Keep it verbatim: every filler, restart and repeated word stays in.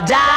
da da.